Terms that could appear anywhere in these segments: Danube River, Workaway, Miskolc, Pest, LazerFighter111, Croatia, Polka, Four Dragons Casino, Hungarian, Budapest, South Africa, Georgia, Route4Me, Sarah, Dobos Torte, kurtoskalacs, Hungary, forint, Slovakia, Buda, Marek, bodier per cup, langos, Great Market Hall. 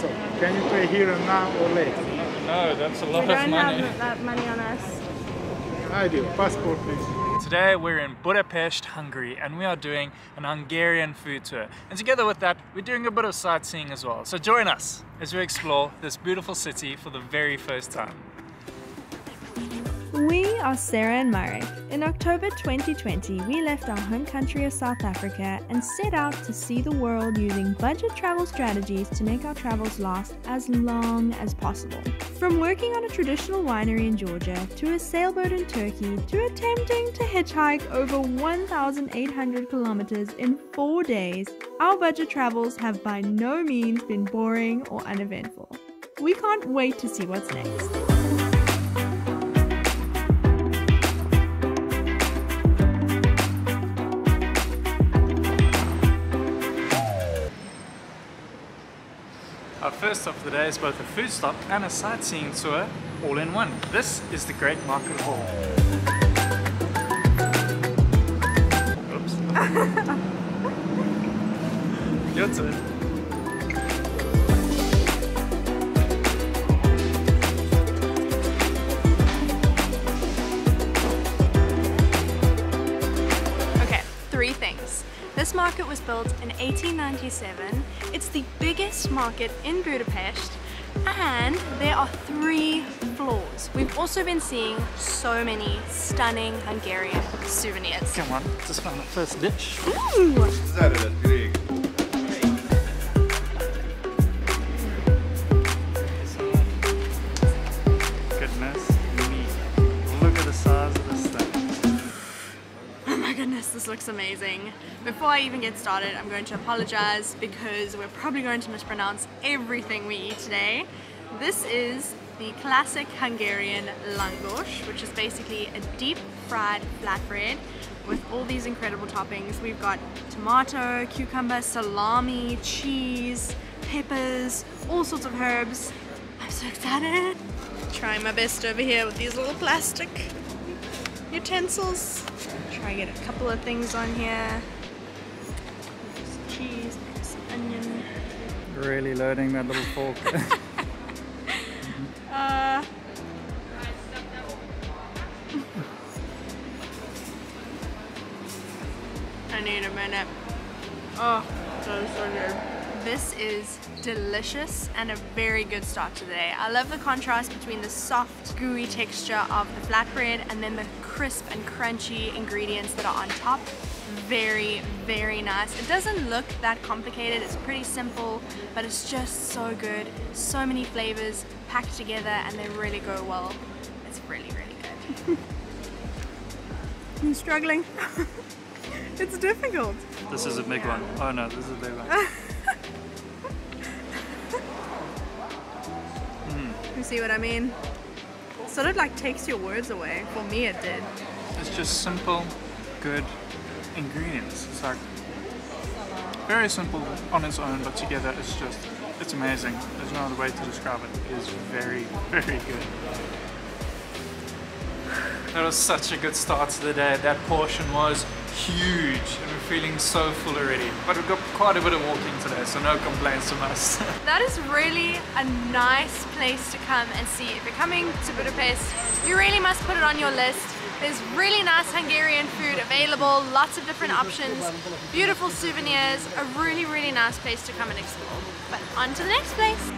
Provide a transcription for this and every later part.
So can you pay here and now or later? No, that's a lot of money. We don't have that money on us. I do. Passport, please. Today we're in Budapest, Hungary, and we are doing an Hungarian food tour. And together with that, we're doing a bit of sightseeing as well. So join us as we explore this beautiful city for the very first time. We are Sarah and Marek. In October 2020, we left our home country of South Africa and set out to see the world using budget travel strategies to make our travels last as long as possible. From working on a traditional winery in Georgia, to a sailboat in Turkey, to attempting to hitchhike over 1,800 kilometers in 4 days, our budget travels have by no means been boring or uneventful. We can't wait to see what's next. Our first stop of the day is both a food stop and a sightseeing tour, all in one. This is the Great Market Hall. Oops. Your turn. Okay, three things. This market was built in 1897. It's the biggest market in Budapest, and there are 3 floors. We've also been seeing so many stunning Hungarian souvenirs. Come on, just found the first dish. Ooh. Goodness me. Look at the size of this thing. Oh my goodness, this looks amazing. Before I even get started, I'm going to apologize because we're probably going to mispronounce everything we eat today. This is the classic Hungarian langos, which is basically a deep fried flatbread with all these incredible toppings. We've got tomato, cucumber, salami, cheese, peppers, all sorts of herbs. I'm so excited. Trying my best over here with these little plastic utensils. Try and get a couple of things on here. Cheese, some onion. Really loading that little fork. I need a minute. Oh, that was so good. This is delicious and a very good start today. I love the contrast between the soft, gooey texture of the flatbread and then the crisp and crunchy ingredients that are on top. Very, very nice. It doesn't look that complicated, it's pretty simple, but it's just so good. So many flavors packed together and they really go well. It's really, really good. I'm struggling. It's difficult. This is a big one. Oh no, this is a big one. You see what I mean? It sort of like takes your words away. For me it did. It's just simple, good ingredients. It's like very simple on its own, but together it's just, it's amazing. There's no other way to describe it. It is very, very good. That was such a good start to the day. That portion was huge and we're feeling so full already. But we've got quite a bit of walking today, so no complaints from us. That is really a nice place to come and see. If you're coming to Budapest, you really must put it on your list. There's really nice Hungarian food available, lots of different options, beautiful souvenirs, a really, really nice place to come and explore. But on to the next place.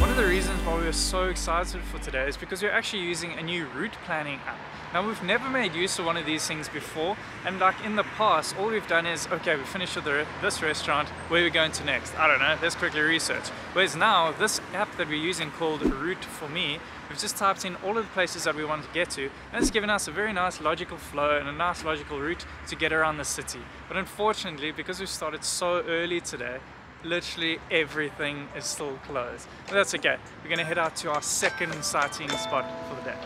One of the reasons why we are so excited for today is because we're actually using a new route planning app. Now, we've never made use of one of these things before, and like in the past, all we've done is, okay, we finished with this restaurant, where are we going to next? I don't know, let's quickly research. Whereas now, this app that we're using called Route4Me, we've just typed in all of the places that we want to get to, and it's given us a very nice logical flow and a nice logical route to get around the city. But unfortunately, because we started so early today, literally everything is still closed. But that's okay, we're gonna head out to our second sightseeing spot for the day.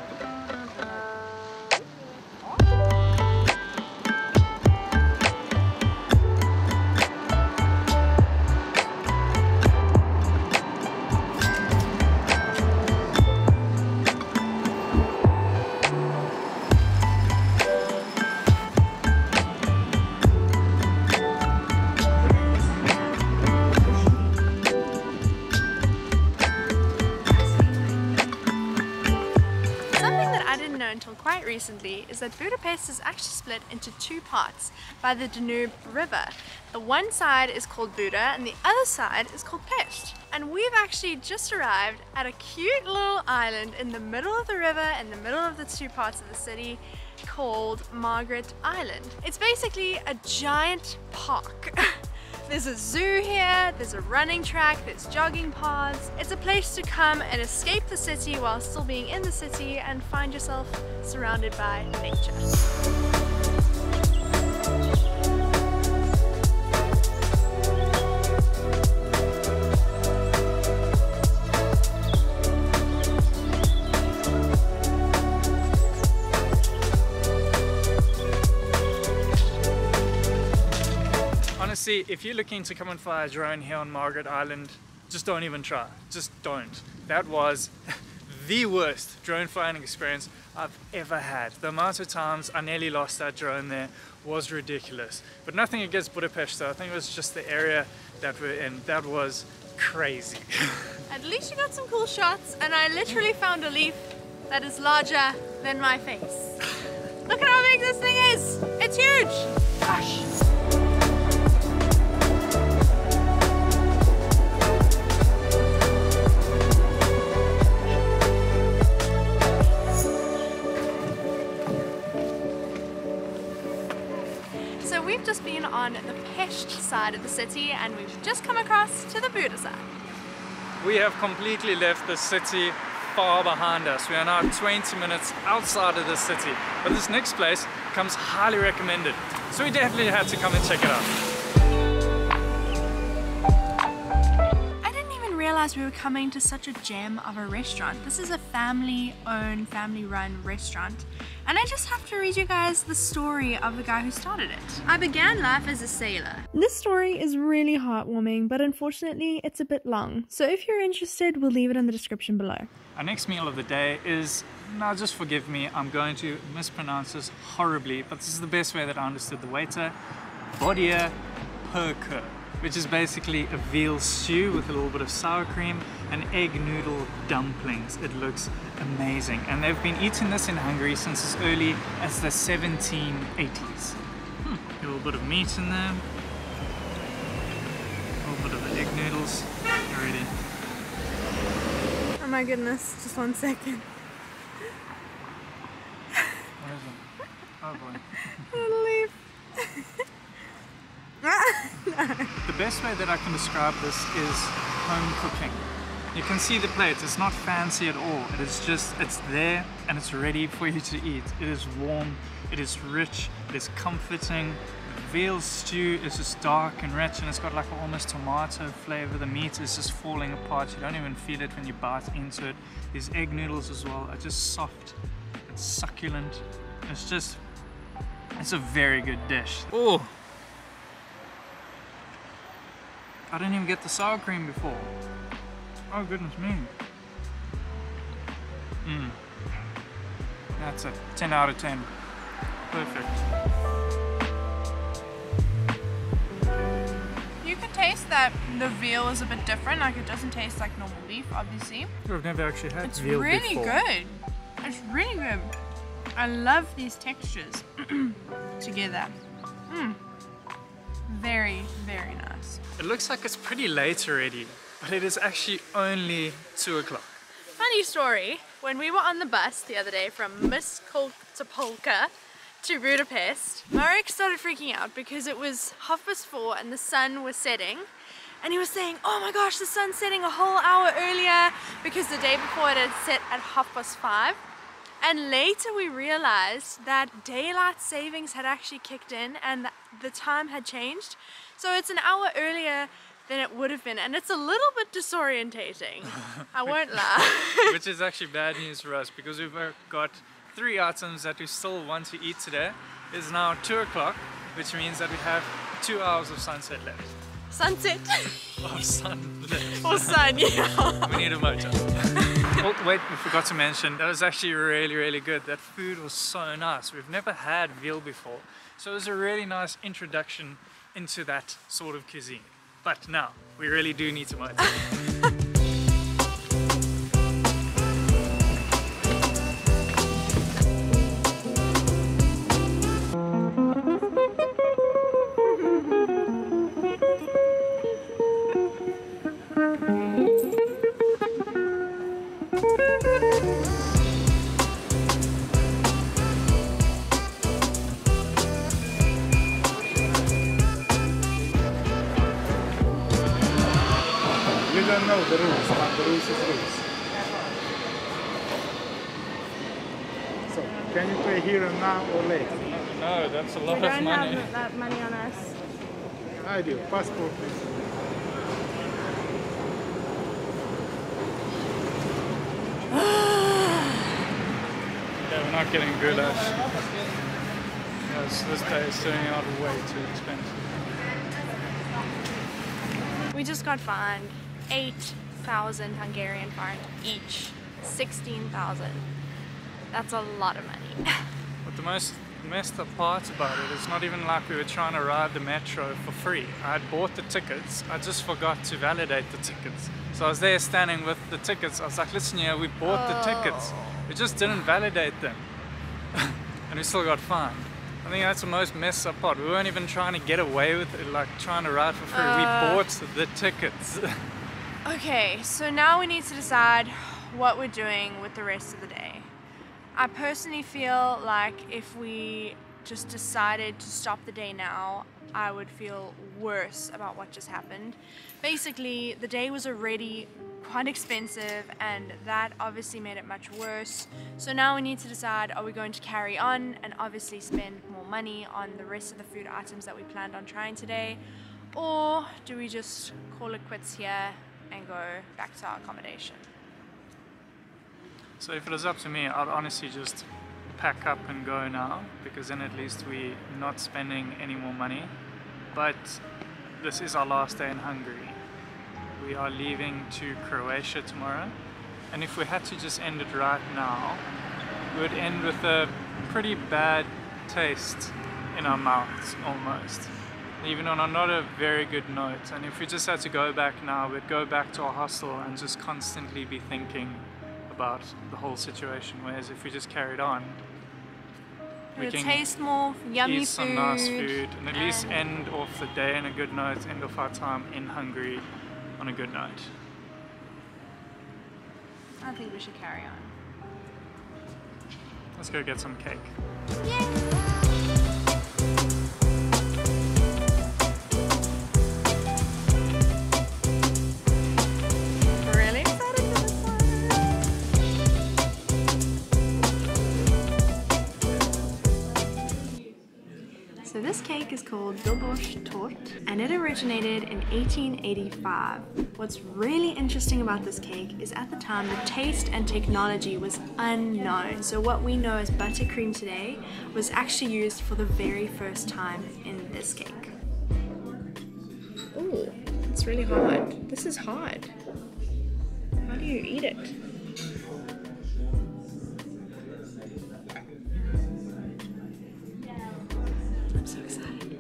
recently is that Budapest is actually split into two parts by the Danube River. The one side is called Buda and the other side is called Pest. And we've actually just arrived at a cute little island in the middle of the river, in the middle of the two parts of the city, called Margaret Island. It's basically a giant park. There's a zoo here, there's a running track, there's jogging paths. It's a place to come and escape the city while still being in the city and find yourself surrounded by nature. See, if you're looking to come and fly a drone here on Margaret Island, just don't even try. Just don't. That was the worst drone flying experience I've ever had. The amount of times I nearly lost that drone there was ridiculous. But nothing against Budapest though. I think it was just the area that we're in. That was crazy. At least you got some cool shots, and I literally found a leaf that is larger than my face. Look at how big this thing is. It's huge. Gosh. We've just been on the Pest side of the city and we've just come across to the Buda side. We have completely left the city far behind us. We are now 20 minutes outside of the city, but this next place comes highly recommended. So we definitely had to come and check it out. I didn't even realize we were coming to such a gem of a restaurant. This is a family-owned, family-run restaurant. And I just have to read you guys the story of the guy who started it. I began life as a sailor. This story is really heartwarming, but unfortunately it's a bit long. So if you're interested, we'll leave it in the description below. Our next meal of the day is, now just forgive me, I'm going to mispronounce this horribly, but this is the best way that I understood the waiter, bodier per cup, which is basically a veal stew with a little bit of sour cream and egg noodle dumplings. It looks amazing. And they've been eating this in Hungary since as early as the 1780s. A little bit of meat in there. A little bit of the egg noodles. You're ready. Oh my goodness, just one second. Where is it? Oh boy. Little leaf. The best way that I can describe this is home cooking. You can see the plates, it's not fancy at all. It is just, it's there and it's ready for you to eat. It is warm, it is rich, it is comforting. The veal stew is just dark and rich and it's got like almost tomato flavor. The meat is just falling apart. You don't even feel it when you bite into it. These egg noodles as well are just soft and succulent. It's just, it's a very good dish. Oh! I didn't even get the sour cream before. Oh goodness me. That's a 10 out of 10. Perfect. You can taste that the veal is a bit different. Like it doesn't taste like normal beef, obviously. I've never actually had veal before. It's really good. It's really good. I love these textures together. Very, very nice. It looks like it's pretty late already, but it is actually only 2 o'clock. Funny story, when we were on the bus the other day from Miskolc to Polka to Budapest, Marek started freaking out because it was 4:30 and the sun was setting. And he was saying, oh my gosh, the sun's setting a whole hour earlier because the day before it had set at 5:30. And later we realized that daylight savings had actually kicked in and the time had changed. So it's an hour earlier than it would have been. And it's a little bit disorientating. I won't lie. Which is actually bad news for us because we've got 3 items that we still want to eat today. It's now 2 o'clock, which means that we have 2 hours of sunset left. Sunset? Or sun left. Or sun, yeah. We need a mojo. Oh, wait, we forgot to mention, that was actually really, really good. That food was so nice. We've never had veal before, so it was a really nice introduction into that sort of cuisine. But now, we really do need to motivate. don't know the rules, but the rules is rules. So, can you pay here and now or later? No, that's a lot of money. We don't have that money on us. I do. Passport, please. Yeah, we're not getting good at this day is turning out way too expensive. We just got fined 8,000 Hungarian forint each, 16,000. That's a lot of money. But the most messed up part about it, it's not even like we were trying to ride the metro for free. I had bought the tickets, I just forgot to validate the tickets. So I was there standing with the tickets, I was like, listen here, we bought the tickets. We just didn't validate them. And we still got fined. I think that's the most messed up part. We weren't even trying to get away with it, like trying to ride for free. We bought the tickets. Okay, so now we need to decide what we're doing with the rest of the day. I personally feel like if we just decided to stop the day now, I would feel worse about what just happened. Basically, the day was already quite expensive and that obviously made it much worse. So now we need to decide, are we going to carry on and obviously spend more money on the rest of the food items that we planned on trying today? Or do we just call it quits here and go back to our accommodation? So if it was up to me, I'd honestly just pack up and go now, because then at least we're not spending any more money. But this is our last day in Hungary. We are leaving to Croatia tomorrow. And if we had to just end it right now, we would end with a pretty bad taste in our mouths, almost. Even on not a very good note. And if we just had to go back now, we'd go back to our hostel and just constantly be thinking about the whole situation, whereas if we just carried on, we can taste more yummy food, eat some nice food, and at least end off the day on a good note, end off our time in Hungary on a good note. I think we should carry on. Let's go get some cake. Yay! So this cake is called Dobos Torte and it originated in 1885. What's really interesting about this cake is at the time the taste and technology was unknown. So what we know as buttercream today was actually used for the very first time in this cake. Oh, it's really hard. This is hard. How do you eat it? I'm so excited.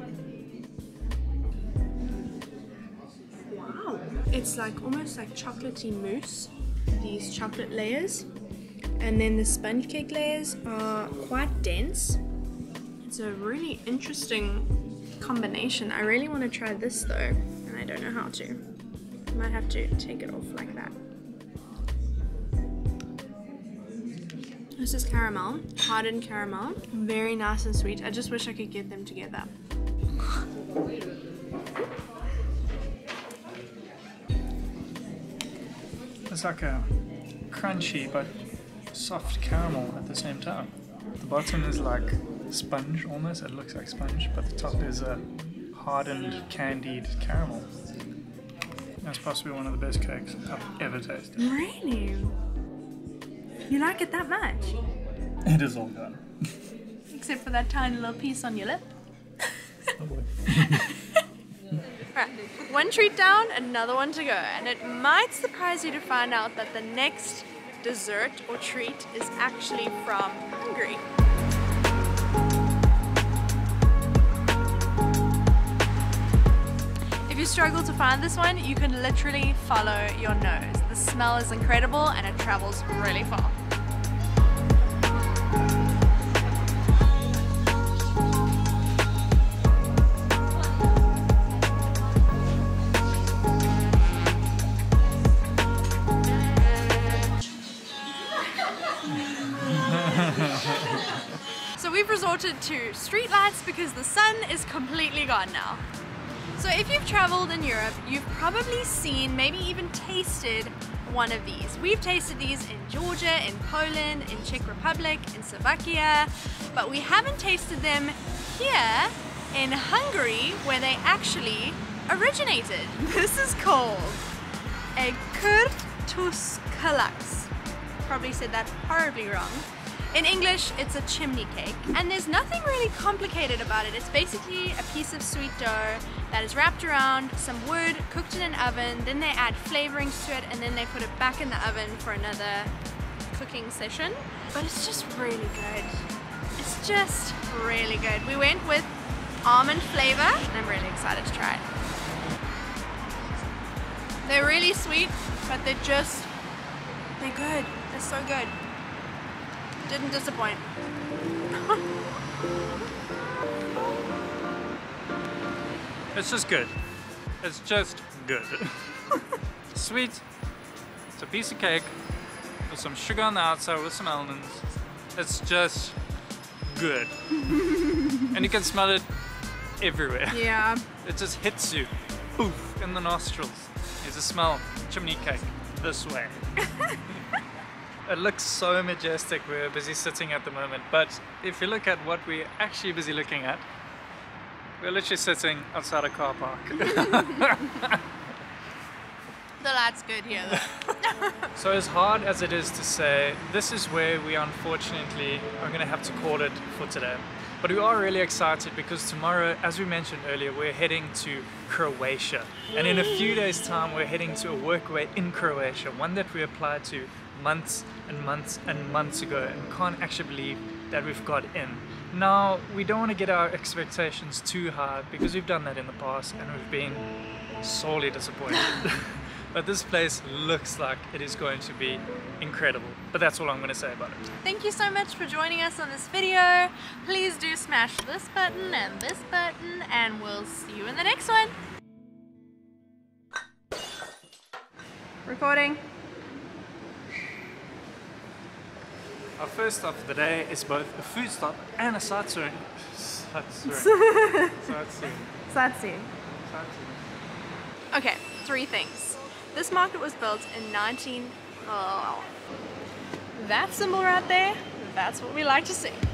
Wow. It's like almost like chocolatey mousse, these chocolate layers. And then the sponge cake layers are quite dense. It's a really interesting combination. I really want to try this though, and I don't know how to. I might have to take it off like that. This is caramel, hardened caramel, very nice and sweet. I just wish I could get them together. It's like a crunchy but soft caramel at the same time. The bottom is like sponge almost, it looks like sponge, but the top is a hardened, candied caramel. That's possibly one of the best cakes I've ever tasted. Really? You like it that much? It is all gone. Except for that tiny little piece on your lip. Oh boy. Right, one treat down, another one to go. And it might surprise you to find out that the next dessert or treat is actually from Hungary. If you struggle to find this one, you can literally follow your nose. The smell is incredible and it travels really far. So we've resorted to street lights because the sun is completely gone now. So if you've traveled in Europe, you've probably seen, maybe even tasted one of these. We've tasted these in Georgia, in Poland, in Czech Republic, in Slovakia, but we haven't tasted them here in Hungary, where they actually originated. This is called a kurtoskalacs. Probably said that horribly wrong. In English, it's a chimney cake, and there's nothing really complicated about it. It's basically a piece of sweet dough that is wrapped around some wood, cooked in an oven, then they add flavorings to it, and then they put it back in the oven for another cooking session. But it's just really good. It's just really good. We went with almond flavor, and I'm really excited to try it. They're really sweet, but they're good. They're so good. Didn't disappoint. It's just good. It's just good. Sweet. It's a piece of cake with some sugar on the outside with some almonds. It's just good. And you can smell it everywhere. Yeah. It just hits you. Oof, in the nostrils. There's a smell. Chimney cake. This way. It looks so majestic. We're busy sitting at the moment, but if you look at what we're actually busy looking at, we're literally sitting outside a car park. The light's good here though. So as hard as it is to say, this is where we unfortunately are going to have to call it for today. But we are really excited because tomorrow, as we mentioned earlier, we're heading to Croatia. And in a few days' time, we're heading to a workaway in Croatia, one that we applied to months and months and months ago and can't actually believe that we've got in. Now, we don't want to get our expectations too high because we've done that in the past and we've been sorely disappointed. But this place looks like it is going to be incredible. But that's all I'm going to say about it. Thank you so much for joining us on this video. Please do smash this button and we'll see you in the next one. Recording. Our first stop of the day is both a food stop and a sightseeing. Sightseeing. Okay, three things. This market was built in That symbol right there, that's what we like to see.